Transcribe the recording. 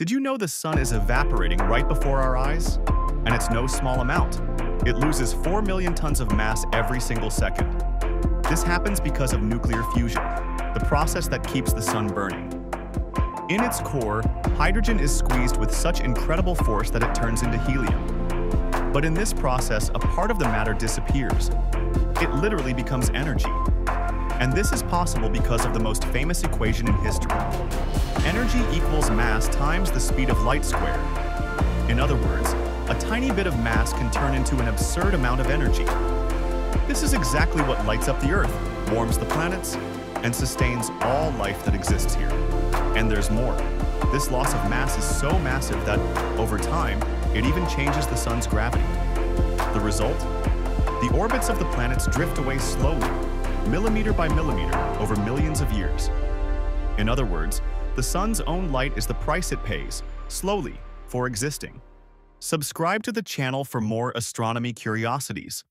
Did you know the sun is evaporating right before our eyes? And it's no small amount. It loses 4 million tons of mass every single second. This happens because of nuclear fusion, the process that keeps the sun burning. In its core, hydrogen is squeezed with such incredible force that it turns into helium. But in this process, a part of the matter disappears. It literally becomes energy. And this is possible because of the most famous equation in history. Energy equals mass times the speed of light squared. In other words, a tiny bit of mass can turn into an absurd amount of energy. This is exactly what lights up the Earth, warms the planets, and sustains all life that exists here. And there's more. This loss of mass is so massive that, over time, it even changes the sun's gravity. The result? The orbits of the planets drift away slowly, millimeter by millimeter, over millions of years. In other words, the sun's own light is the price it pays, slowly, for existing. Subscribe to the channel for more astronomy curiosities.